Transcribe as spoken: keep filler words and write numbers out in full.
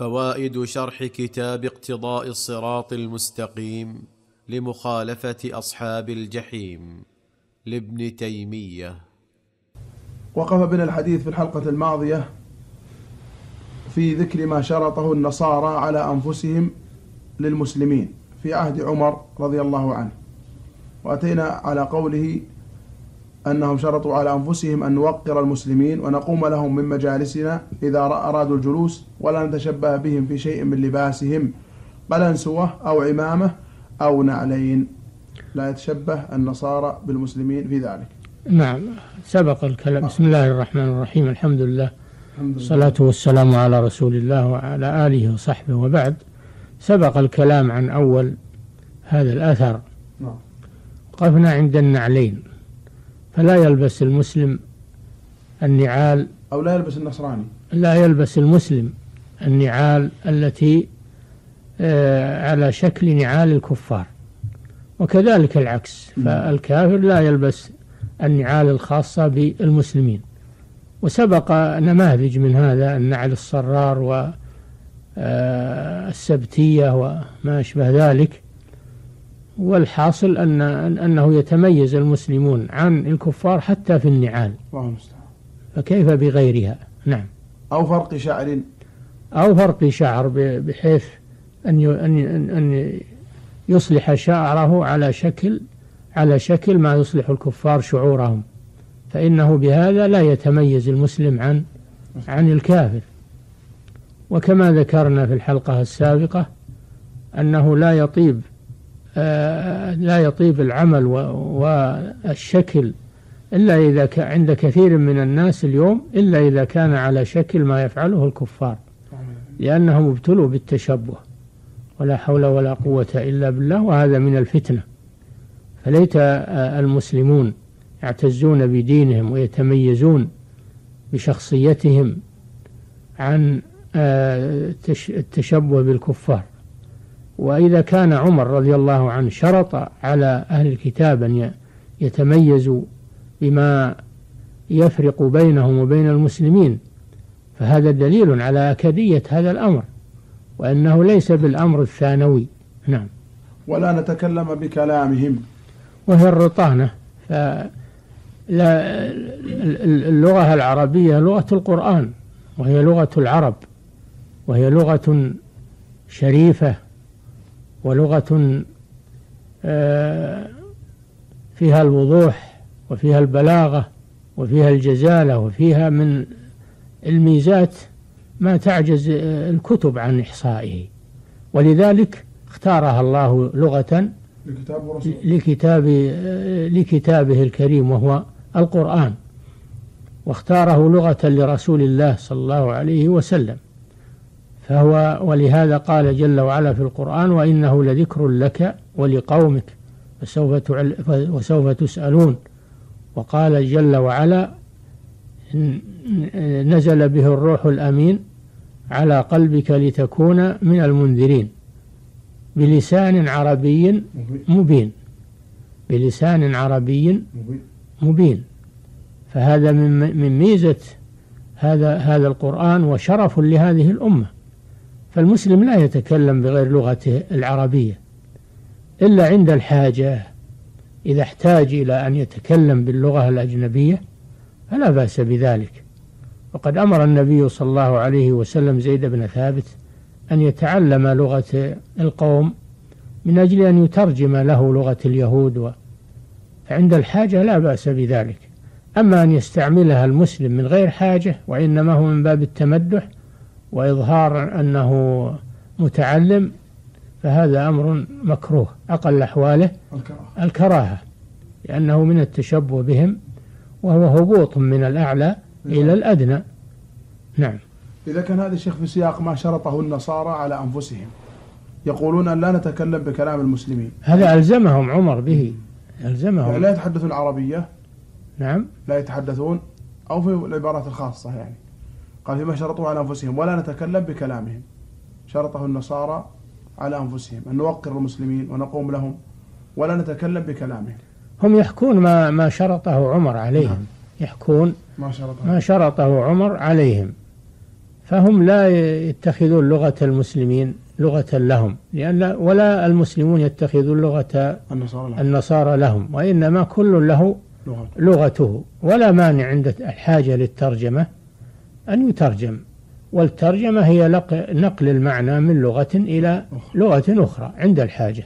فوائد شرح كتاب اقتضاء الصراط المستقيم لمخالفة أصحاب الجحيم لابن تيمية. وقف بنا الحديث في الحلقة الماضية في ذكر ما شرطه النصارى على أنفسهم للمسلمين في عهد عمر رضي الله عنه، وأتينا على قوله أنهم شرطوا على أنفسهم أن نوقر المسلمين ونقوم لهم من مجالسنا إذا أرادوا الجلوس، ولا نتشبه بهم في شيء من لباسهم، قلنسوة أو عمامة أو نعلين، لا يتشبه النصارى بالمسلمين في ذلك. نعم، سبق الكلام. بسم الله الرحمن الرحيم، الحمد لله والصلاة والسلام على رسول الله وعلى آله وصحبه، وبعد. سبق الكلام عن أول هذا الأثر، وقفنا عند النعلين، فلا يلبس المسلم النعال، أو لا يلبس النصراني، لا يلبس المسلم النعال التي على شكل نعال الكفار، وكذلك العكس، فالكافر لا يلبس النعال الخاصة بالمسلمين. وسبق نماذج من هذا، النعل الصرار والسبتية وما أشبه ذلك. والحاصل أن أنه يتميز المسلمون عن الكفار حتى في النعال، فكيف بغيرها؟ نعم. أو فرق شعر، أو فرق شعر بحيث أن أن يصلح شعره على شكل على شكل ما يصلح الكفار شعورهم، فإنه بهذا لا يتميز المسلم عن عن الكافر. وكما ذكرنا في الحلقة السابقة أنه لا يطيب لا يطيب العمل والشكل إلا إذا كان عند كثير من الناس اليوم، إلا إذا كان على شكل ما يفعله الكفار، لأنهم ابتلوا بالتشبه، ولا حول ولا قوة إلا بالله، وهذا من الفتنة. فليت المسلمون يعتزون بدينهم ويتميزون بشخصيتهم عن التشبه بالكفار. وإذا كان عمر رضي الله عنه شرط على أهل الكتاب أن يتميزوا بما يفرق بينهم وبين المسلمين، فهذا دليل على أكدية هذا الأمر، وأنه ليس بالأمر الثانوي. نعم. ولا نتكلم بكلامهم، وهي الرطانة، اللغة العربية لغة القرآن، وهي لغة العرب، وهي لغة شريفة، ولغة فيها الوضوح وفيها البلاغة وفيها الجزالة، وفيها من الميزات ما تعجز الكتب عن إحصائه، ولذلك اختارها الله لغة لكتاب لكتابه الكريم وهو القرآن، واختاره لغة لرسول الله صلى الله عليه وسلم. فهو ولهذا قال جل وعلا في القرآن: وإنه لذكر لك ولقومك وسوف تسألون. وقال جل وعلا: نزل به الروح الأمين على قلبك لتكون من المنذرين بلسان عربي مبين، بلسان عربي مبين. فهذا من ميزة هذا هذا القرآن، وشرف لهذه الأمة. فالمسلم لا يتكلم بغير لغته العربية إلا عند الحاجة، إذا احتاج إلى أن يتكلم باللغة الأجنبية فلا بأس بذلك. وقد أمر النبي صلى الله عليه وسلم زيد بن ثابت أن يتعلم لغة القوم من أجل أن يترجم له لغة اليهود، فعند الحاجة لا بأس بذلك. أما أن يستعملها المسلم من غير حاجة، وإنما هو من باب التمدح وإظهار أنه متعلم، فهذا أمر مكروه، أقل أحواله الكراهة، لأنه من التشبه بهم، وهو هبوط من الأعلى إلى الأدنى. نعم. إذا كان هذا الشيخ في سياق ما شرطه النصارى على أنفسهم، يقولون أن لا نتكلم بكلام المسلمين، هذا ألزمهم عمر به، ألزمهم، لا يتحدثون العربية. نعم، لا يتحدثون، أو في العبارات الخاصة يعني قال فيما شرطوا على أنفسهم: ولا نتكلم بكلامهم. شرطه النصارى على أنفسهم أن نوقر المسلمين ونقوم لهم، ولا نتكلم بكلامهم. هم يحكون ما ما شرطه عمر عليهم، يحكون ما شرطه ما شرطه عمر عليهم. فهم لا يتخذون لغة المسلمين لغة لهم، لأن ولا المسلمون يتخذون لغة النصارى لهم، وإنما كل له لغته، ولا مانع عند الحاجة للترجمة أن يترجم، والترجمة هي نقل المعنى من لغة إلى لغة أخرى عند الحاجة.